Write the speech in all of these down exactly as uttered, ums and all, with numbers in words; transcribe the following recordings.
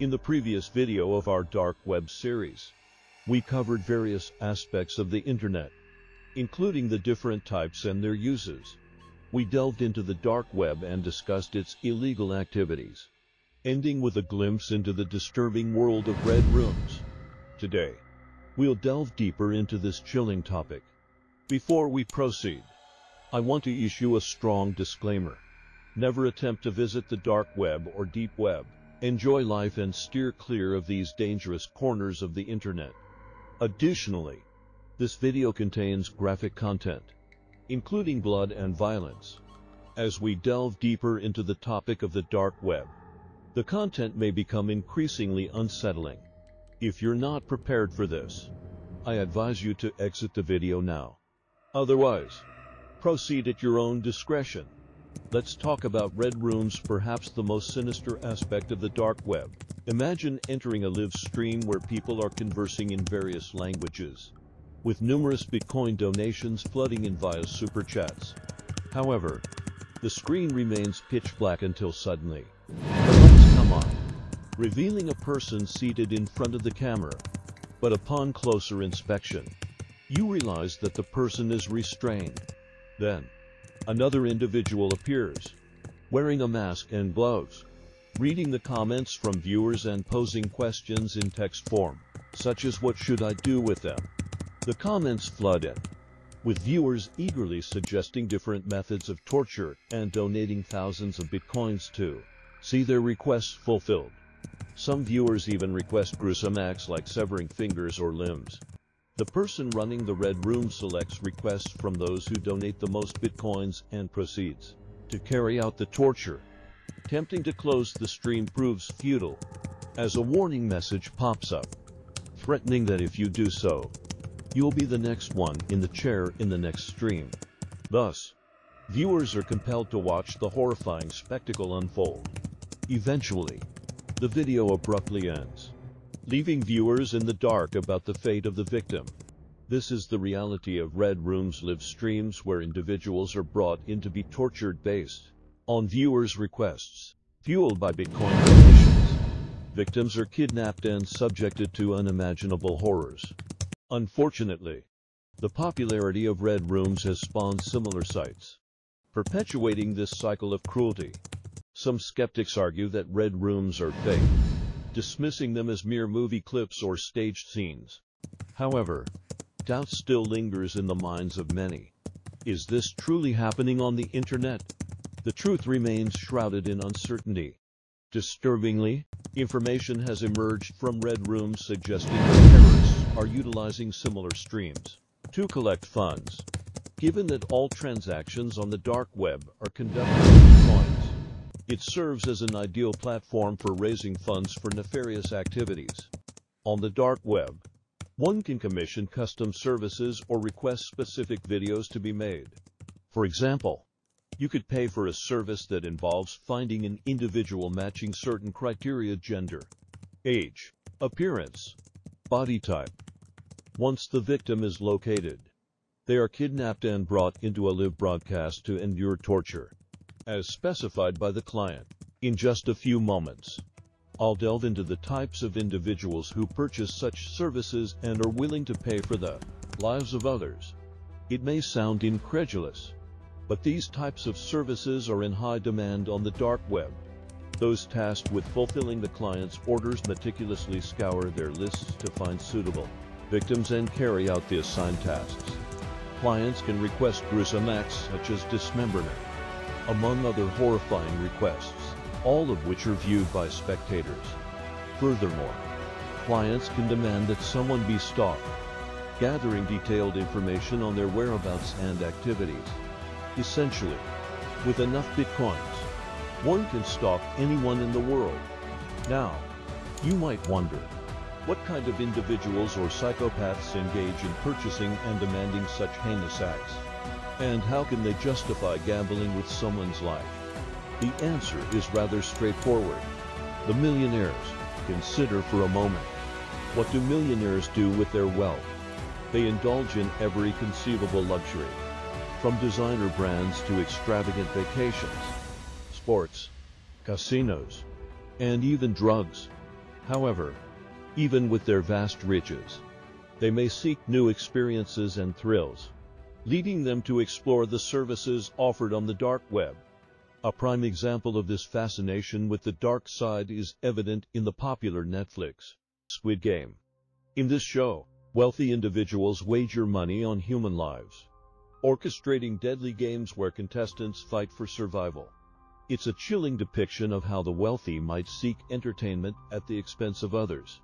In the previous video of our Dark Web series, we covered various aspects of the internet, including the different types and their uses. We delved into the Dark Web and discussed its illegal activities, ending with a glimpse into the disturbing world of Red Rooms. Today, we'll delve deeper into this chilling topic. Before we proceed, I want to issue a strong disclaimer. Never attempt to visit the Dark Web or Deep Web. Enjoy life and steer clear of these dangerous corners of the internet. Additionally, this video contains graphic content, including blood and violence. As we delve deeper into the topic of the Dark Web, the content may become increasingly unsettling. If you're not prepared for this, I advise you to exit the video now. Otherwise, proceed at your own discretion. Let's talk about Red Rooms, perhaps the most sinister aspect of the Dark Web. Imagine entering a live stream where people are conversing in various languages, with numerous Bitcoin donations flooding in via super chats. However, the screen remains pitch black until suddenly the lights come on, revealing a person seated in front of the camera. But upon closer inspection, you realize that the person is restrained. Then, another individual appears, wearing a mask and gloves, reading the comments from viewers and posing questions in text form, such as "What should I do with them?" The comments flood in, with viewers eagerly suggesting different methods of torture and donating thousands of bitcoins to see their requests fulfilled. Some viewers even request gruesome acts like severing fingers or limbs. The person running the Red Room selects requests from those who donate the most bitcoins and proceeds to carry out the torture. Attempting to close the stream proves futile, as a warning message pops up, threatening that if you do so, you'll be the next one in the chair in the next stream. Thus, viewers are compelled to watch the horrifying spectacle unfold. Eventually, the video abruptly ends, leaving viewers in the dark about the fate of the victim. This is the reality of Red Rooms, live streams where individuals are brought in to be tortured based on viewers' requests, fueled by Bitcoin donations. Victims are kidnapped and subjected to unimaginable horrors. Unfortunately, the popularity of Red Rooms has spawned similar sites, perpetuating this cycle of cruelty. Some skeptics argue that Red Rooms are fake, dismissing them as mere movie clips or staged scenes. However, doubt still lingers in the minds of many. Is this truly happening on the internet? The truth remains shrouded in uncertainty. Disturbingly, information has emerged from Red Rooms suggesting that terrorists are utilizing similar streams to collect funds. Given that all transactions on the Dark Web are conducted with coins, it serves as an ideal platform for raising funds for nefarious activities. On the Dark Web, one can commission custom services or request specific videos to be made. For example, you could pay for a service that involves finding an individual matching certain criteria: gender, age, appearance, body type. Once the victim is located, they are kidnapped and brought into a live broadcast to endure torture, as specified by the client. In just a few moments, I'll delve into the types of individuals who purchase such services and are willing to pay for the lives of others. It may sound incredulous, but these types of services are in high demand on the Dark Web. Those tasked with fulfilling the client's orders meticulously scour their lists to find suitable victims and carry out the assigned tasks. Clients can request gruesome acts such as dismemberment, among other horrifying requests, all of which are viewed by spectators. Furthermore, clients can demand that someone be stalked, gathering detailed information on their whereabouts and activities. Essentially, with enough bitcoins, one can stalk anyone in the world. Now, you might wonder, what kind of individuals or psychopaths engage in purchasing and demanding such heinous acts? And how can they justify gambling with someone's life? The answer is rather straightforward. The millionaires. Consider for a moment, what do millionaires do with their wealth? They indulge in every conceivable luxury, from designer brands to extravagant vacations, sports, casinos, and even drugs. However, even with their vast riches, they may seek new experiences and thrills, leading them to explore the services offered on the dark web. A prime example of this fascination with the dark side is evident in the popular Netflix, Squid Game. In this show, wealthy individuals wager money on human lives, orchestrating deadly games where contestants fight for survival. It's a chilling depiction of how the wealthy might seek entertainment at the expense of others,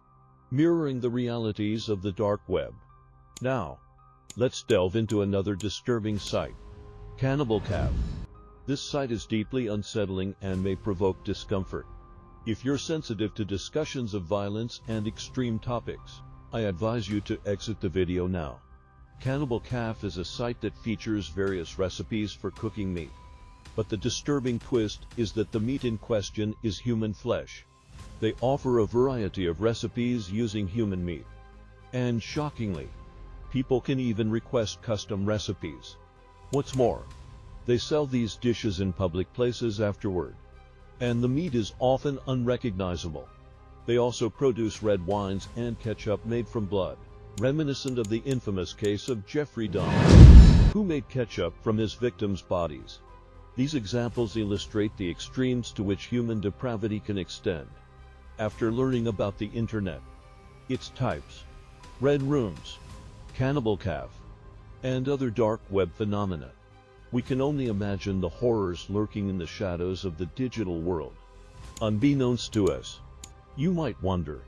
mirroring the realities of the dark web. Now, let's delve into another disturbing site, Cannibal Calf. This site is deeply unsettling and may provoke discomfort. If you're sensitive to discussions of violence and extreme topics, I advise you to exit the video now. Cannibal Calf is a site that features various recipes for cooking meat. But the disturbing twist is that the meat in question is human flesh. They offer a variety of recipes using human meat. And shockingly, people can even request custom recipes. What's more, they sell these dishes in public places afterward, and the meat is often unrecognizable. They also produce red wines and ketchup made from blood, reminiscent of the infamous case of Jeffrey Dahmer, who made ketchup from his victims' bodies. These examples illustrate the extremes to which human depravity can extend. After learning about the internet, its types, red rooms, Cannibal Calf, and other dark web phenomena, we can only imagine the horrors lurking in the shadows of the digital world. Unbeknownst to us, you might wonder,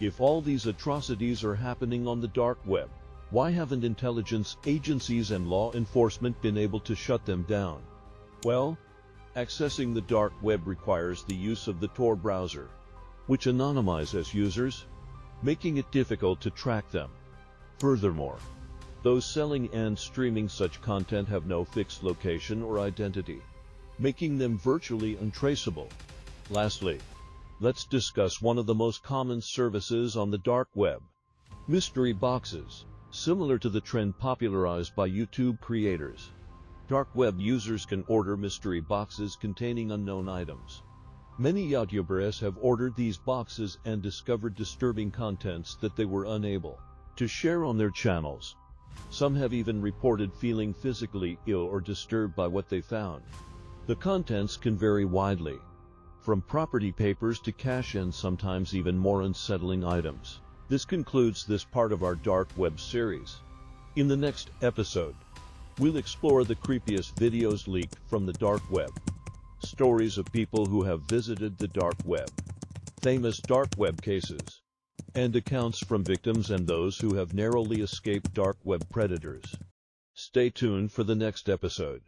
if all these atrocities are happening on the dark web, why haven't intelligence agencies and law enforcement been able to shut them down? Well, accessing the dark web requires the use of the Tor browser, which anonymizes users, making it difficult to track them. Furthermore, those selling and streaming such content have no fixed location or identity, making them virtually untraceable. Lastly, let's discuss one of the most common services on the dark web, mystery boxes. Similar to the trend popularized by YouTube creators, dark web users can order mystery boxes containing unknown items. Many YouTubers have ordered these boxes and discovered disturbing contents that they were unable to share on their channels. Some have even reported feeling physically ill or disturbed by what they found. The contents can vary widely, from property papers to cash and sometimes even more unsettling items. This concludes this part of our dark web series. In the next episode, we'll explore the creepiest videos leaked from the dark web, stories of people who have visited the dark web, famous dark web cases, and accounts from victims and those who have narrowly escaped dark web predators. Stay tuned for the next episode.